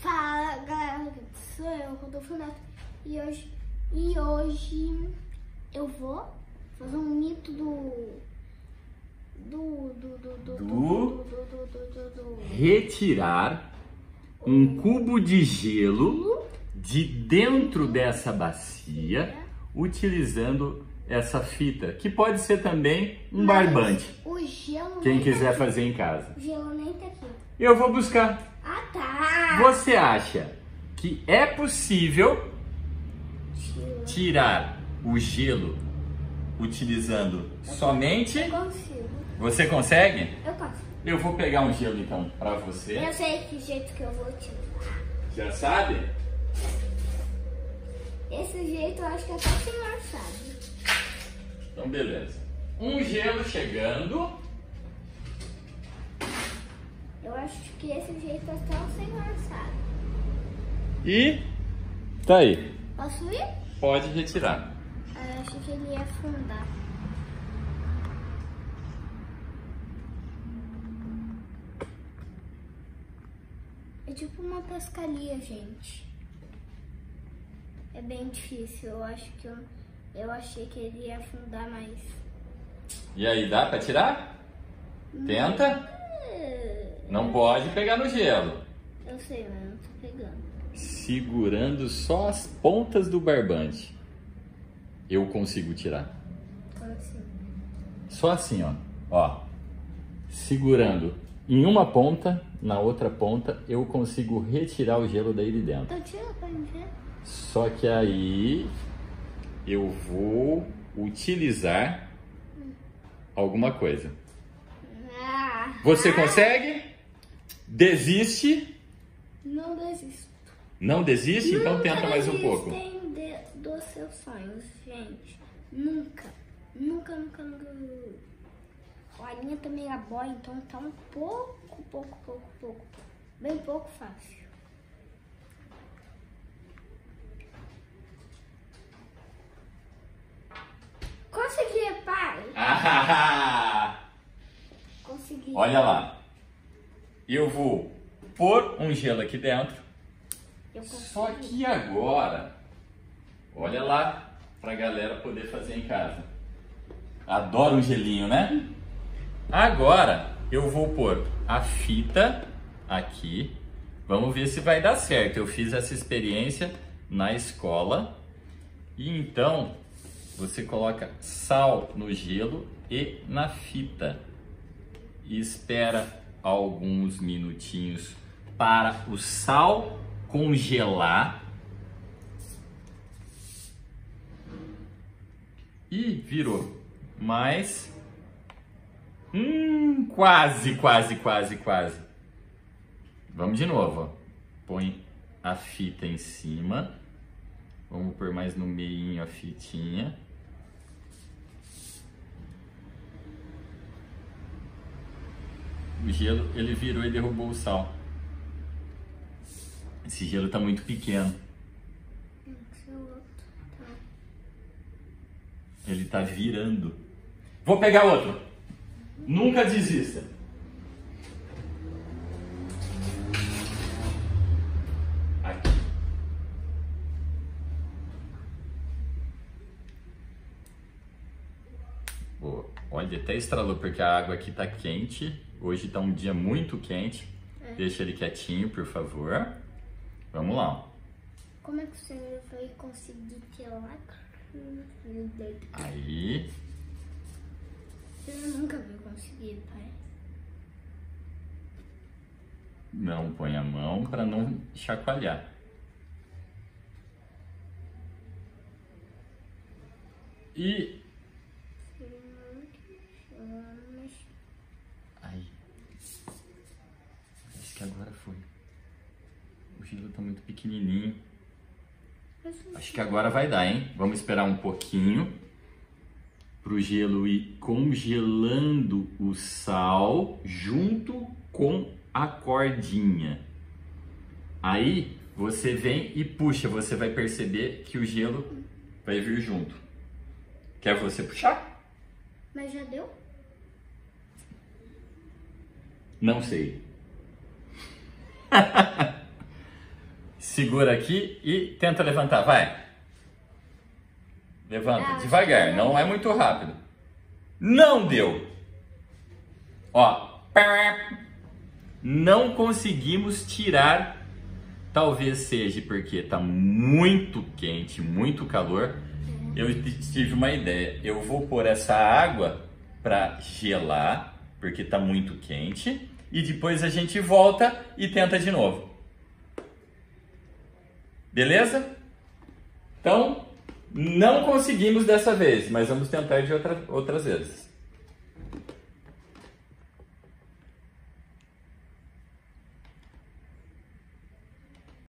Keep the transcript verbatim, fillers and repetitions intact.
Fala galera, sou eu, Rodolfo Neto, e hoje, e hoje eu vou fazer um mito do... Do... Do... Do... Do... do, do, do, do, do, do retirar um cubo de gelo de dentro dessa bacia utilizando essa fita, que pode ser também um barbante. O gelo Quem quiser tá fazer em casa. O gelo nem tá aqui. Eu vou buscar. Ah, tá. Você acha que é possível Tira. tirar o gelo utilizando eu somente? Eu consigo. Você consegue? Eu posso. Eu vou pegar um gelo então para você. Eu sei que jeito que eu vou tirar. Já sabe? Esse jeito eu acho que até o senhor sabe. Então beleza. Um gelo chegando. Eu acho que esse jeito até o senhor sabe. E tá aí. Posso ir? Pode retirar. Eu acho que ele ia afundar. É tipo uma pescaria, gente. É bem difícil. Eu acho que eu, eu achei que ele ia afundar mais. E aí, dá pra tirar? Não. Tenta. Não pode pegar no gelo. Eu sei, mas não tô pegando. Segurando só as pontas do barbante. Eu consigo tirar. Consigo. Só assim, ó. Ó. Segurando em uma ponta, na outra ponta, eu consigo retirar o gelo daí de dentro. Então tira pra mim ver. Só que aí eu vou utilizar hum. alguma coisa. Ah. Você consegue? Desiste? Não desisto. Não desiste? Não então tenta mais um pouco. Não desistem dos seus sonhos, gente. Nunca. Nunca, nunca, nunca. A linha tá meio boa, então tá um pouco, pouco, pouco, pouco. Bem pouco fácil. Consegui, pai! Ah, consegui. Olha lá. Eu vou pôr um gelo aqui dentro, só que agora, olha lá, pra galera poder fazer em casa. Adoro um gelinho, né? Agora eu vou pôr a fita aqui, vamos ver se vai dar certo. Eu fiz essa experiência na escola, e então você coloca sal no gelo e na fita e espera alguns minutinhos para o sal congelar e virou. Mas hum, quase, quase, quase, quase. Vamos de novo. Põe a fita em cima. Vamos pôr mais no meinho a fitinha. O gelo, ele virou e derrubou o sal. Esse gelo tá muito pequeno. Ele tá virando. Vou pegar outro. Nunca desista. Aqui. Boa. Olha, até estralou porque a água aqui tá quente. Hoje está um dia muito quente. É. Deixa ele quietinho, por favor. Vamos lá. Como é que você vai conseguir tirar? Aí. Eu nunca vou conseguir, pai. Não põe a mão para não chacoalhar. E... agora foi. O gelo tá muito pequenininho. Acho que agora vai dar, hein? Vamos esperar um pouquinho pro gelo ir congelando o sal junto com a cordinha. Aí você vem e puxa, você vai perceber que o gelo vai vir junto. Quer você puxar? Mas já deu? Não sei. segura aqui e tenta levantar, vai. Levanta, devagar, não é muito rápido. Não deu. Ó, não conseguimos tirar, talvez seja porque está muito quente, muito calor. Eu tive uma ideia, eu vou pôr essa água para gelar, porque está muito quente, e depois a gente volta e tenta de novo. Beleza? Então, não conseguimos dessa vez, mas vamos tentar de outra, outras vezes.